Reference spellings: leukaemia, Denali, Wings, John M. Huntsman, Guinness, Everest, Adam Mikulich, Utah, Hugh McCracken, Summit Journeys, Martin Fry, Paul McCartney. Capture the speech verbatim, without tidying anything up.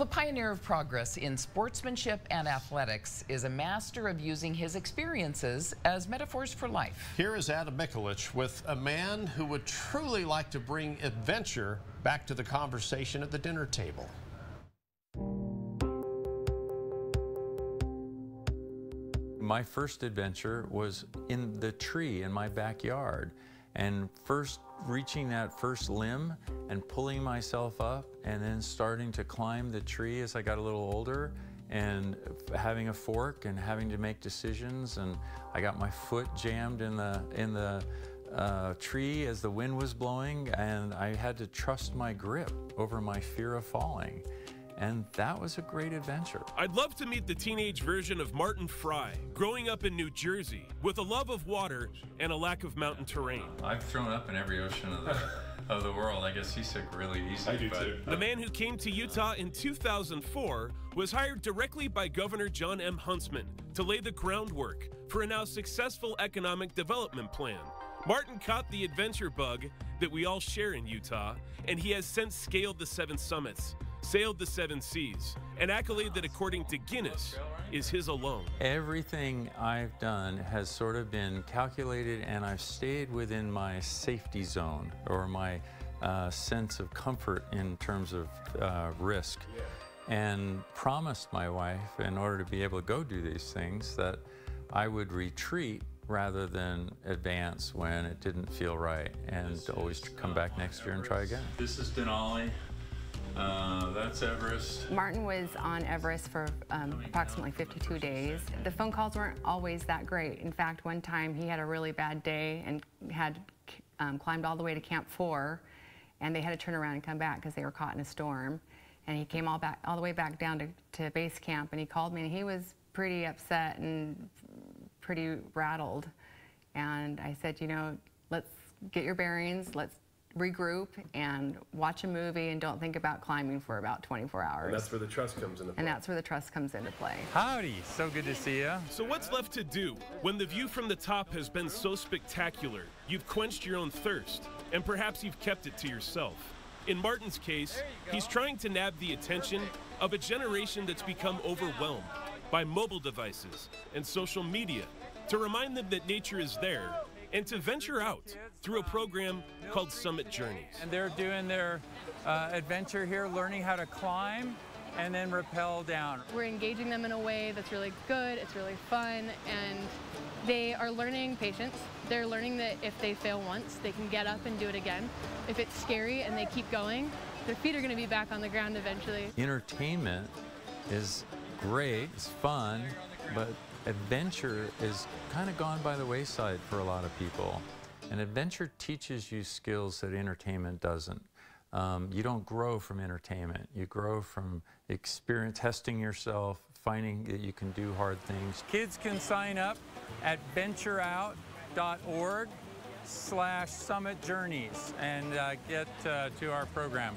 Well, the pioneer of progress in sportsmanship and athletics is a master of using his experiences as metaphors for life. Here is Adam Mikulich with a man who would truly like to bring adventure back to the conversation at the dinner table. My first adventure was in the tree in my backyard, and first reaching that first limb and pulling myself up and then starting to climb the tree as I got a little older and having a fork and having to make decisions, and I got my foot jammed in the in the uh, tree as the wind was blowing, and I had to trust my grip over my fear of falling, and that was a great adventure. I'd love to meet the teenage version of Martin Fry, growing up in New Jersey with a love of water and a lack of mountain terrain. I've thrown up in every ocean of the of the world. I guess he's sick really easily. I do but, too. The man who came to Utah in two thousand four was hired directly by Governor John M. Huntsman to lay the groundwork for a now successful economic development plan. Martin caught the adventure bug that we all share in Utah, and he has since scaled the seven summits, sailed the seven seas, an accolade that, according to Guinness, is his alone. Everything I've done has sort of been calculated, and I've stayed within my safety zone or my uh, sense of comfort in terms of uh, risk, yeah. And promised my wife, in order to be able to go do these things, that I would retreat rather than advance when it didn't feel right, and this always come back next year and try again. This is Denali. Uh, that's Everest. Martin was on Everest for um, approximately fifty-two days. The phone calls weren't always that great. In fact, one time he had a really bad day and had um, climbed all the way to Camp Four, and they had to turn around and come back because they were caught in a storm. And he came all back, all the way back down to, to base camp, and he called me, and he was pretty upset and pretty rattled. And I said, you know, let's get your bearings. Let's regroup and watch a movie and don't think about climbing for about twenty-four hours. And that's where the trust comes into play. And that's where the trust comes into play. Howdy, so good to see you. So what's left to do when the view from the top has been so spectacular? You've quenched your own thirst, and perhaps you've kept it to yourself. In Martin's case, he's trying to nab the attention of a generation that's become overwhelmed by mobile devices and social media, to remind them that nature is there, and to venture out through a program called Summit Journeys. And they're doing their uh, adventure here, learning how to climb and then rappel down. We're engaging them in a way that's really good, it's really fun, and they are learning patience. They're learning that if they fail once, they can get up and do it again. If it's scary and they keep going, their feet are gonna be back on the ground eventually. Entertainment is great, it's fun, but adventure is kind of gone by the wayside for a lot of people. And adventure teaches you skills that entertainment doesn't. Um, you don't grow from entertainment. You grow from experience, testing yourself, finding that you can do hard things. Kids can sign up at venture out dot org slash summit journeys and uh, get uh, to our program.